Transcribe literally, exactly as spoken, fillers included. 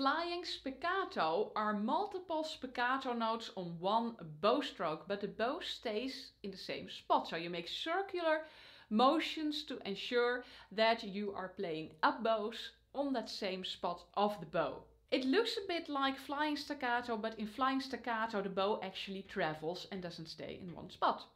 Flying Spiccato are multiple spiccato notes on one bow stroke, but the bow stays in the same spot. So you make circular motions to ensure that you are playing up bows on that same spot of the bow. It looks a bit like Flying Staccato, but in Flying Staccato the bow actually travels and doesn't stay in one spot.